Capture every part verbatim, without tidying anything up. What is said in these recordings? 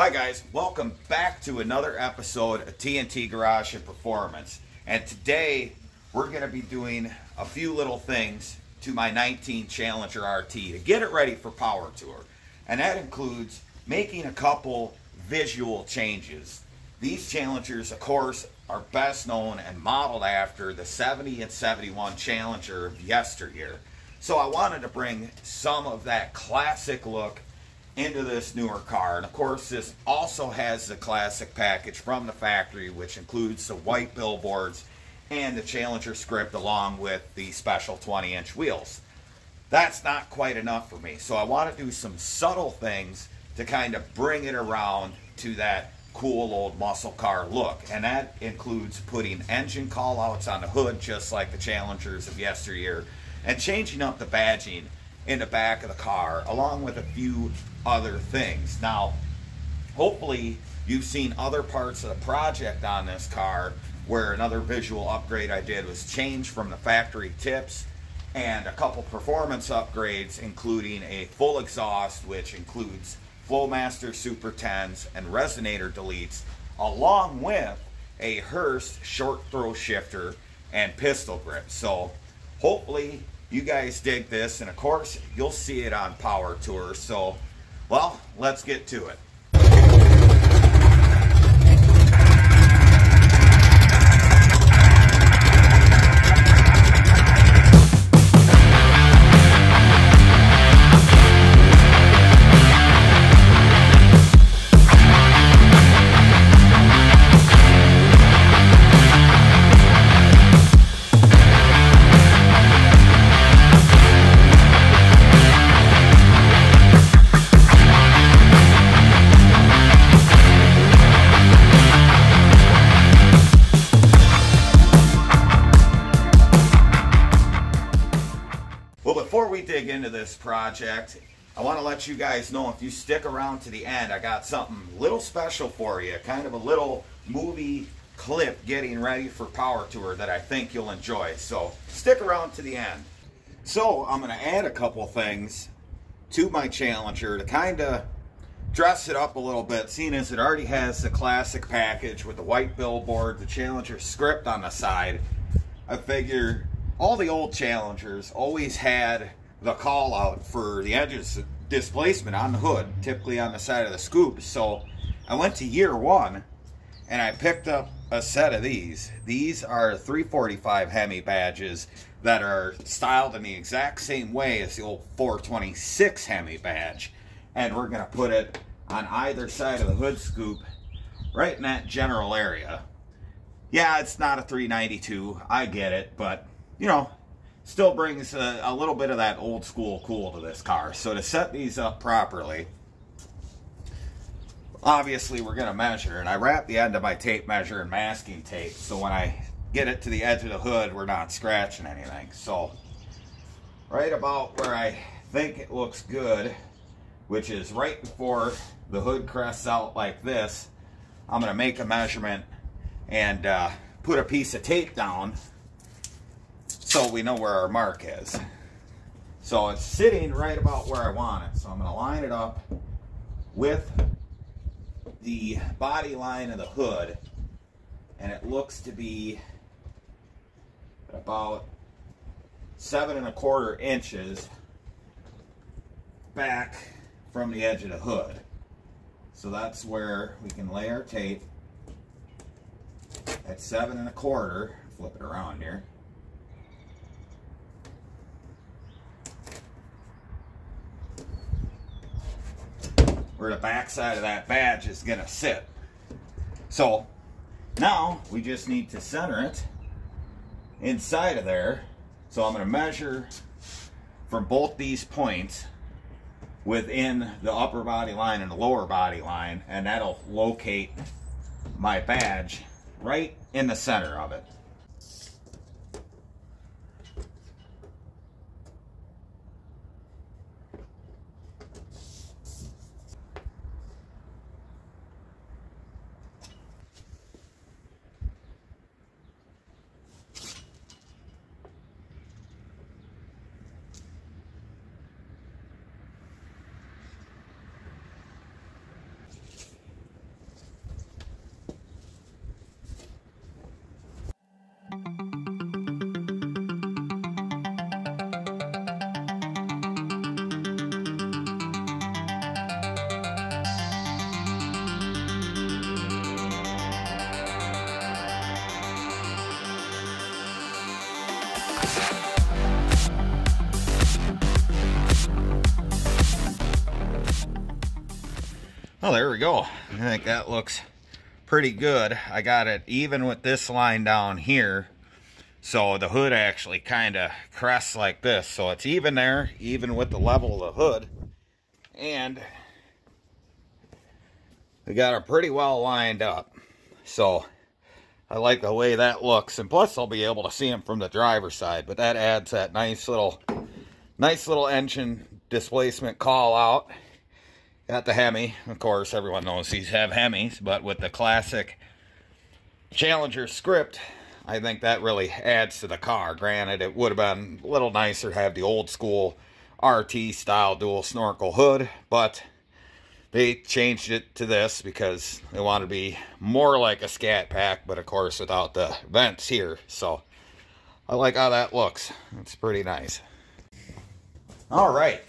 Hi guys, welcome back to another episode of T N T Garage and Performance. And today we're going to be doing a few little things to my nineteen Challenger R T to get it ready for Power Tour. And that includes making a couple visual changes. These Challengers, of course, are best known and modeled after the seventy and seventy-one Challenger of yesteryear. So I wanted to bring some of that classic look into this newer car, and of course this also has the classic package from the factory, which includes the white billboards and the Challenger script along with the special twenty inch wheels. That's not quite enough for me, so I want to do some subtle things to kind of bring it around to that cool old muscle car look, and that includes putting engine call outs on the hood just like the Challengers of yesteryear and changing up the badging in the back of the car along with a few other things. Now hopefully you've seen other parts of the project on this car where another visual upgrade I did was change from the factory tips and a couple performance upgrades, including a full exhaust which includes Flowmaster Super tens and resonator deletes along with a Hurst short throw shifter and pistol grip. So hopefully you guys dig this, and of course you'll see it on Power Tour. So, well, let's get to it. Into this project, I want to let you guys know, if you stick around to the end, I got something a little special for you, kind of a little movie clip getting ready for Power Tour that I think you'll enjoy. So stick around to the end. So I'm going to add a couple things to my Challenger to kind of dress it up a little bit, seeing as it already has the classic package with the white billboard, the Challenger script on the side. I figure all the old Challengers always had the call out for the edges displacement on the hood, typically on the side of the scoop. So I went to Year One and I picked up a set of these. These are three forty-five Hemi badges that are styled in the exact same way as the old four twenty-six Hemi badge. And we're gonna put it on either side of the hood scoop, right in that general area. Yeah, it's not a three ninety-two, I get it, but you know, still brings a, a little bit of that old school cool to this car. So to set these up properly, obviously we're going to measure, and I wrap the end of my tape measure in masking tape so when I get it to the edge of the hood we're not scratching anything. So right about where I think it looks good, which is right before the hood crests out like this, I'm going to make a measurement and uh, put a piece of tape down so we know where our mark is. So it's sitting right about where I want it. So I'm gonna line it up with the body line of the hood, and it looks to be about seven and a quarter inches back from the edge of the hood. So that's where we can lay our tape at seven and a quarter, flip it around here. Where the back side of that badge is gonna sit. So now we just need to center it inside of there. So I'm gonna measure from both these points within the upper body line and the lower body line, and that'll locate my badge right in the center of it. Well, there we go. I think that looks pretty good. I got it even with this line down here. So the hood actually kind of crests like this. So it's even there, even with the level of the hood. And we got her pretty well lined up. So I like the way that looks. And plus I'll be able to see them from the driver's side. But that adds that nice little, nice little engine displacement call out. Got the Hemi. Of course, everyone knows these have Hemis, but with the classic Challenger script, I think that really adds to the car. Granted, it would have been a little nicer to have the old school R T style dual snorkel hood, but they changed it to this because they wanted to be more like a scat pack, but of course without the vents here. So I like how that looks. It's pretty nice. All right,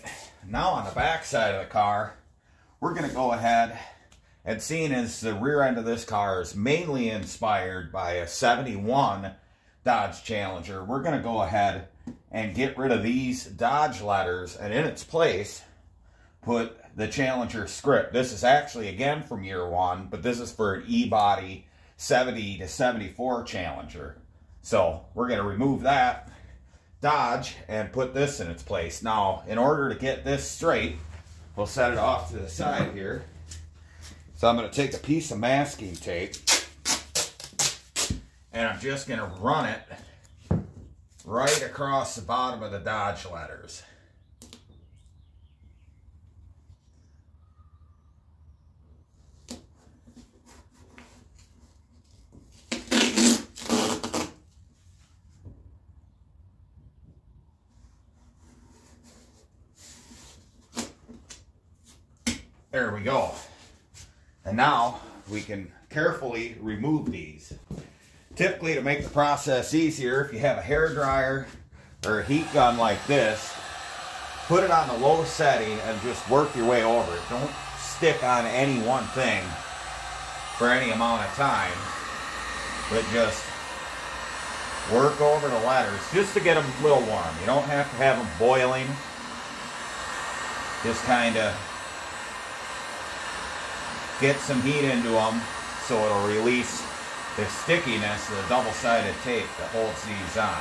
now on the back side of the car, we're going to go ahead, and seeing as the rear end of this car is mainly inspired by a seventy-one Dodge Challenger, we're going to go ahead and get rid of these Dodge letters and in its place put the Challenger script. This is actually, again, from Year One, but this is for an E-body seventy to seventy-four Challenger. So we're going to remove that Dodge and put this in its place. Now, in order to get this straight, we'll set it off to the side here. So I'm going to take a piece of masking tape and I'm just going to run it right across the bottom of the Dodge letters. There we go. And now we can carefully remove these. Typically, to make the process easier, if you have a hairdryer or a heat gun like this, put it on the low setting and just work your way over it. Don't stick on any one thing for any amount of time, but just work over the ladders just to get them a little warm. You don't have to have them boiling. Just kind of get some heat into them so it'll release the stickiness of the double-sided tape that holds these on.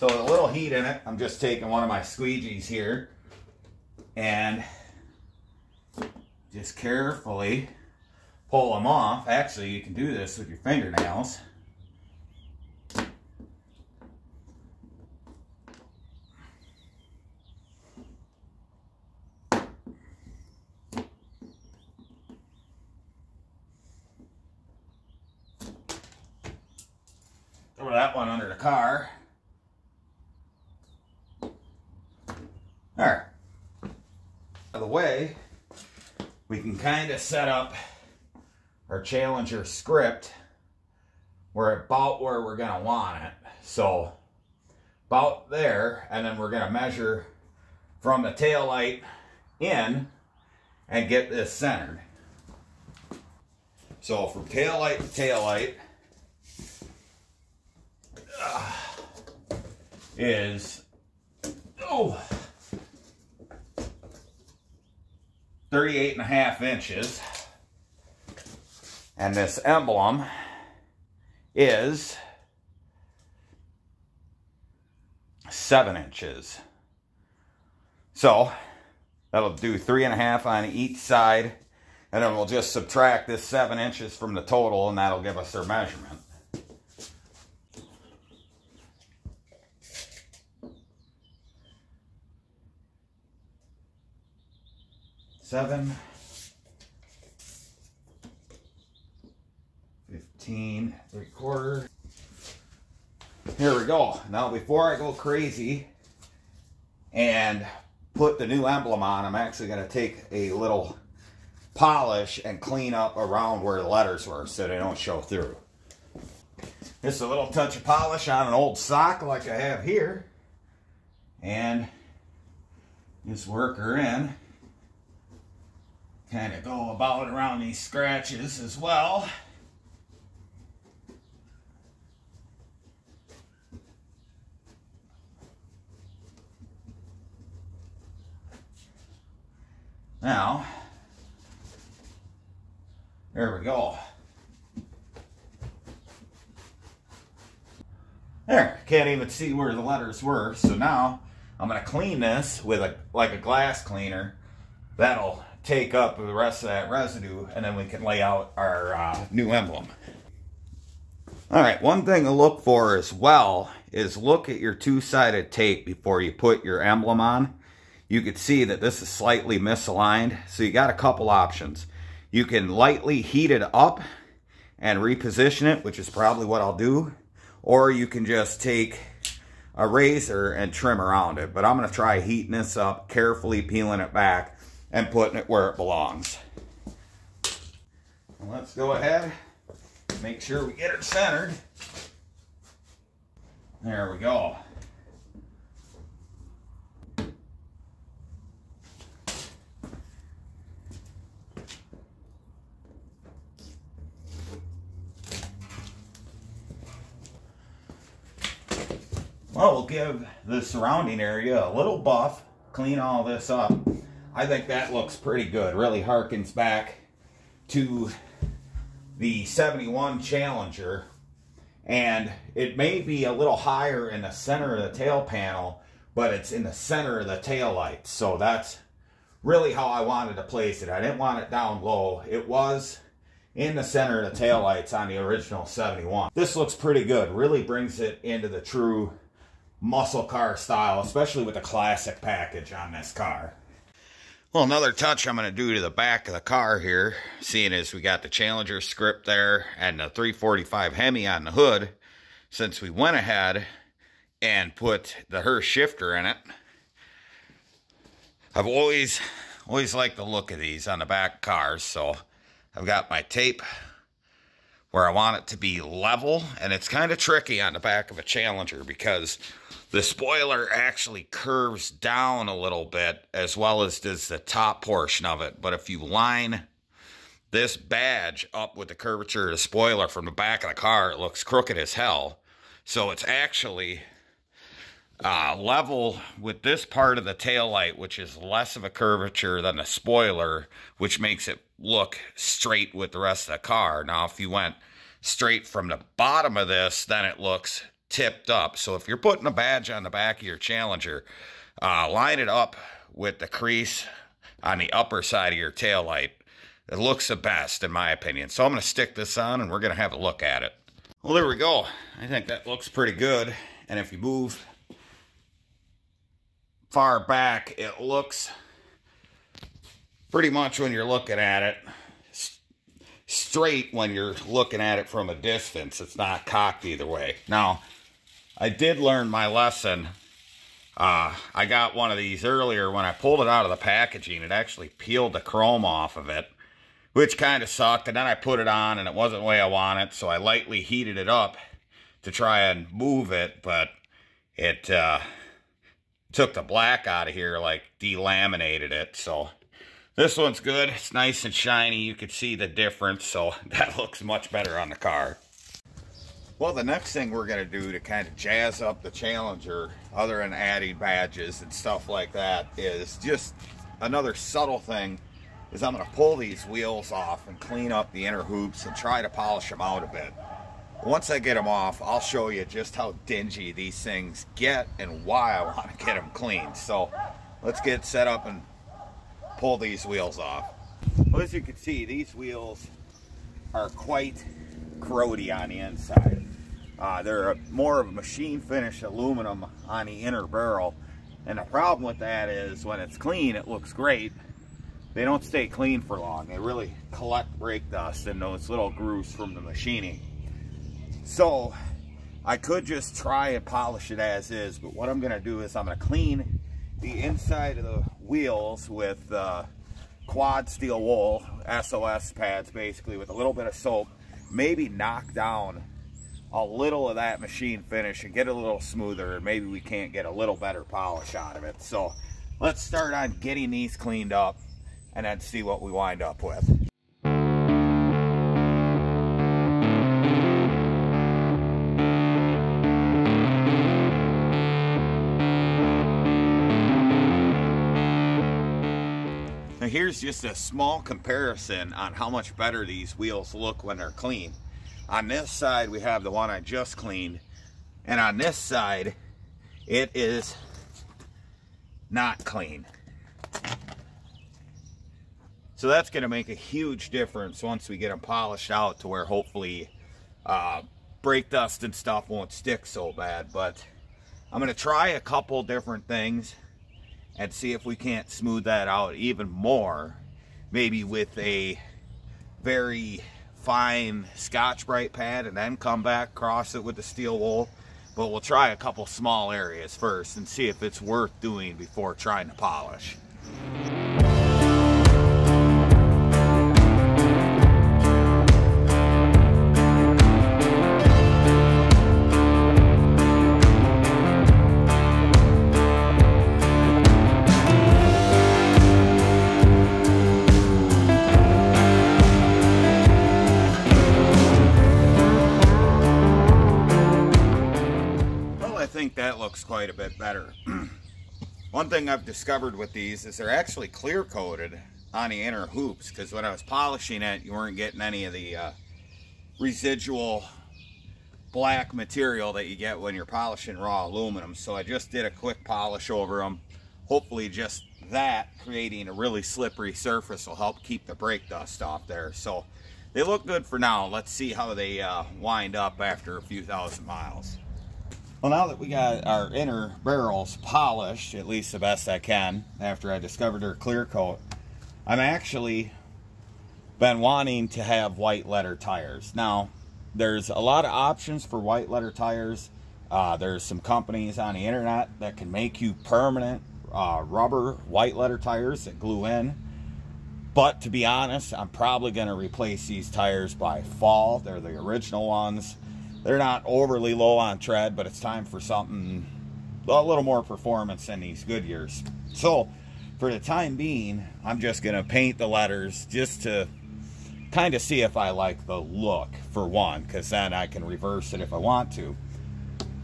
So with a little heat in it, I'm just taking one of my squeegees here and just carefully pull them off. Actually, you can do this with your fingernails. That one under the car. There. Out of the way, we can kind of set up our Challenger script where about where we're going to want it. So about there, and then we're going to measure from the taillight in and get this centered. So from taillight to taillight is oh, thirty-eight and a half inches, and this emblem is seven inches, so that'll do three and a half on each side, and then we'll just subtract this seven inches from the total and that'll give us our measurement. Seven, fifteen, three quarter. Here we go. Now, before I go crazy and put the new emblem on, I'm actually going to take a little polish and clean up around where the letters were so they don't show through. Just a little touch of polish on an old sock like I have here, and just work her in. Kind of go about around these scratches as well. Now, there we go. There, can't even see where the letters were. So now I'm gonna clean this with a like a glass cleaner. That'll take up the rest of that residue, and then we can lay out our uh, new emblem. All right, one thing to look for as well is look at your two-sided tape before you put your emblem on. You can see that this is slightly misaligned, so you got a couple options. You can lightly heat it up and reposition it, which is probably what I'll do, or you can just take a razor and trim around it. But I'm gonna try heating this up, carefully peeling it back, and putting it where it belongs. Let's go ahead. Make sure we get it centered. There we go. Well, we'll give the surrounding area a little buff, clean all this up. I think that looks pretty good. Really harkens back to the seventy-one Challenger, and it may be a little higher in the center of the tail panel, but it's in the center of the tail lights. So that's really how I wanted to place it. I didn't want it down low. It was in the center of the tail lights on the original seventy-one. This looks pretty good. Really brings it into the true muscle car style, especially with the classic package on this car. Well, another touch I'm going to do to the back of the car here, seeing as we got the Challenger script there and the three forty-five Hemi on the hood, since we went ahead and put the Hurst shifter in it. I've always, always liked the look of these on the back cars, so I've got my tape where I want it to be level, and it's kind of tricky on the back of a Challenger because the spoiler actually curves down a little bit, as well as does the top portion of it. But if you line this badge up with the curvature of the spoiler from the back of the car, it looks crooked as hell. So it's actually uh, level with this part of the taillight, which is less of a curvature than the spoiler, which makes it look straight with the rest of the car. Now, if you went straight from the bottom of this, then it looks tipped up. So if you're putting a badge on the back of your Challenger, uh, line it up with the crease on the upper side of your taillight. It looks the best in my opinion. So I'm going to stick this on and we're going to have a look at it. Well, there we go. I think that looks pretty good. And if you move far back, it looks pretty much when you're looking at it straight when you're looking at it from a distance. It's not cocked either way. Now, I did learn my lesson. Uh, I got one of these earlier. When I pulled it out of the packaging, it actually peeled the chrome off of it, which kind of sucked. And then I put it on and it wasn't the way I wanted, so I lightly heated it up to try and move it, but it uh, took the black out of here, like delaminated it. So this one's good. It's nice and shiny. You can see the difference, so that looks much better on the car. Well, the next thing we're going to do to kind of jazz up the Challenger, other than adding badges and stuff like that, is just another subtle thing, is I'm going to pull these wheels off and clean up the inner hoops and try to polish them out a bit. Once I get them off, I'll show you just how dingy these things get and why I want to get them cleaned. So let's get set up and pull these wheels off. Well, as you can see, these wheels are quite corroded on the inside. Uh, they're a, more of a machine finish aluminum on the inner barrel, and the problem with that is when it's clean, it looks great. They don't stay clean for long. They really collect brake dust and those little grooves from the machining. So I could just try and polish it as is, but what I'm going to do is I'm going to clean the inside of the wheels with uh, quad steel wool S O S pads, basically, with a little bit of soap. Maybe knock down a little of that machine finish and get a little smoother, and maybe we can't get a little better polish out of it. So let's start on getting these cleaned up and then see what we wind up with. here's just a small comparison on how much better these wheels look when they're clean. On this side, we have the one I just cleaned, and on this side, it is not clean. So that's going to make a huge difference once we get them polished out to where hopefully uh, brake dust and stuff won't stick so bad. But I'm going to try a couple different things and see if we can't smooth that out even more, maybe with a very fine Scotch-Brite pad and then come back, cross it with the steel wool. But we'll try a couple small areas first and see if it's worth doing before trying to polish. Quite a bit better. One thing I've discovered with these is they're actually clear coated on the inner hoops, because when I was polishing it, you weren't getting any of the uh, residual black material that you get when you're polishing raw aluminum. So I just did a quick polish over them. Hopefully just that creating a really slippery surface will help keep the brake dust off there. So they look good for now. Let's see how they uh, wind up after a few thousand miles. Well, now that we got our inner barrels polished, at least the best I can, after I discovered her clear coat, I'm actually been wanting to have white letter tires. Now, there's a lot of options for white letter tires. Uh, there's some companies on the internet that can make you permanent uh, rubber white letter tires that glue in. But to be honest, I'm probably going to replace these tires by fall. They're the original ones. They're not overly low on tread, but it's time for something a little more performance than these Goodyears. So, for the time being, I'm just going to paint the letters just to kind of see if I like the look, for one, because then I can reverse it if I want to.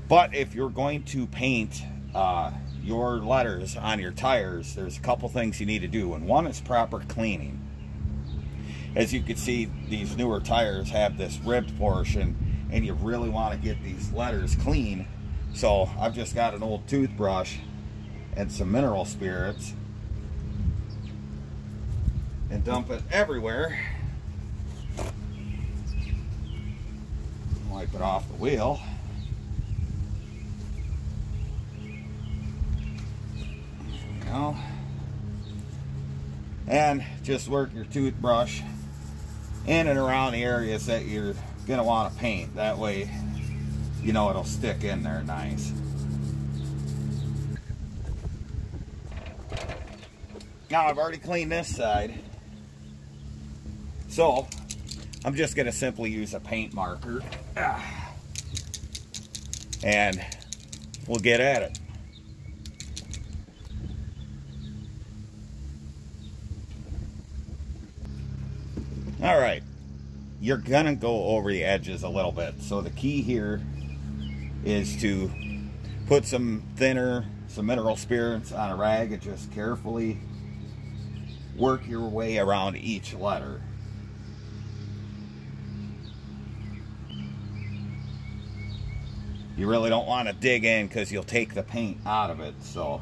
But if you're going to paint uh, your letters on your tires, there's a couple things you need to do, and one is proper cleaning. As you can see, these newer tires have this ribbed portion, and you really want to get these letters clean. So I've just got an old toothbrush and some mineral spirits and dump it everywhere. Wipe it off the wheel. There we go. And just work your toothbrush in and around the areas that you're gonna want to paint. That way, you know, it'll stick in there nice. Now I've already cleaned this side, so I'm just gonna simply use a paint marker and we'll get at it. All right, you're gonna go over the edges a little bit. So the key here is to put some thinner, some mineral spirits on a rag and just carefully work your way around each letter. You really don't want to dig in because you'll take the paint out of it. So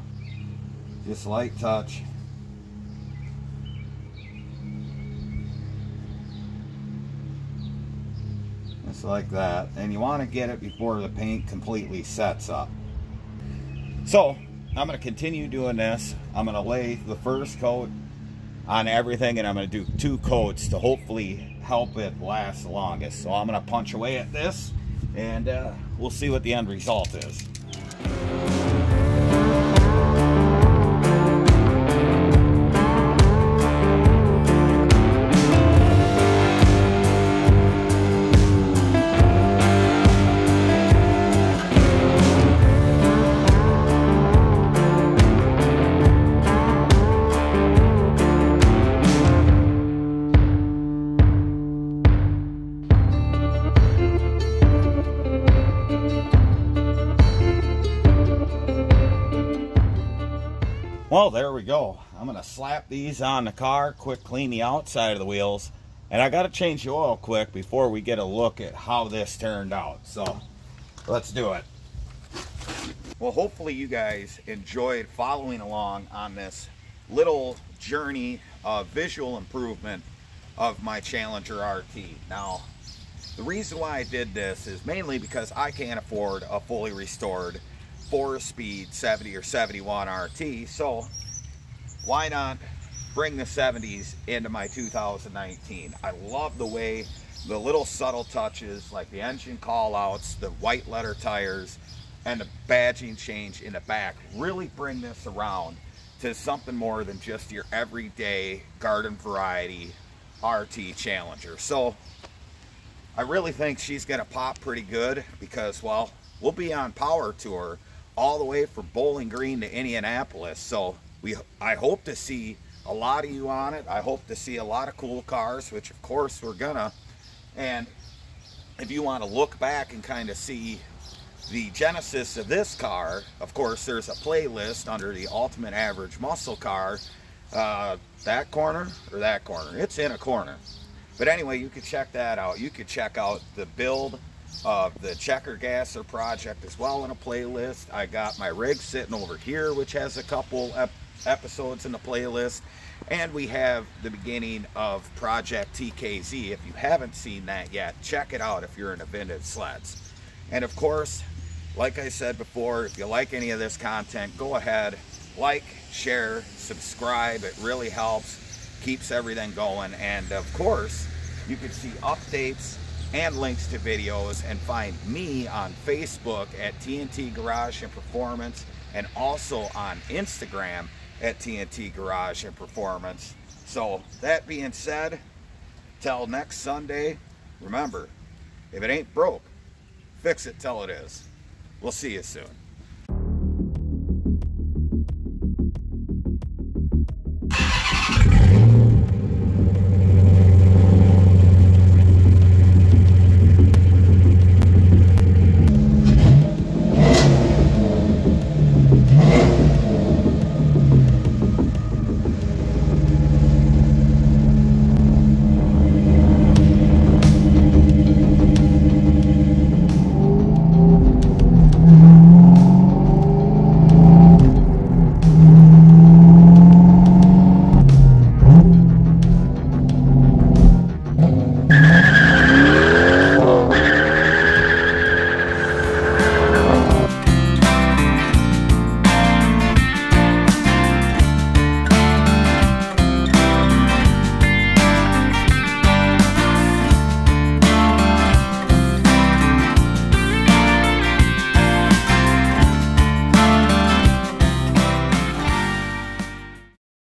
just light touch. Just like that, and you want to get it before the paint completely sets up. So I'm going to continue doing this. I'm going to lay the first coat on everything, and I'm going to do two coats to hopefully help it last the longest. So I'm going to punch away at this, and uh, we'll see what the end result is. Well, there we go. I'm going to slap these on the car, quick clean the outside of the wheels, and I got to change the oil quick before we get a look at how this turned out. So let's do it. Well, hopefully you guys enjoyed following along on this little journey of visual improvement of my Challenger R T. Now, the reason why I did this is mainly because I can't afford a fully restored four-speed seventy or seventy-one R T, so why not bring the seventies into my two thousand nineteen? I love the way the little subtle touches, like the engine call-outs, the white letter tires, and the badging change in the back, really bring this around to something more than just your everyday garden variety R T Challenger. So I really think she's gonna pop pretty good because, well, we'll be on Power Tour all the way from Bowling Green to Indianapolis. So we, I hope to see a lot of you on it. I hope to see a lot of cool cars, which of course we're gonna. And if you want to look back and kind of see the genesis of this car, of course, there's a playlist under the Ultimate Average Muscle Car. Uh, that corner or that corner, it's in a corner. But anyway, you could check that out. You could check out the build of the Checker Gasser project as well in a playlist. I got my rig sitting over here, which has a couple ep episodes in the playlist. And we have the beginning of Project T K Z. If you haven't seen that yet, check it out if you're into vintage sleds. And of course, like I said before, if you like any of this content, go ahead, like, share, subscribe. It really helps, keeps everything going. And of course, you can see updates and links to videos, and find me on Facebook at T N T Garage and Performance, and also on Instagram at T N T Garage and Performance. So that being said, till next Sunday, remember, if it ain't broke, fix it till it is. We'll see you soon.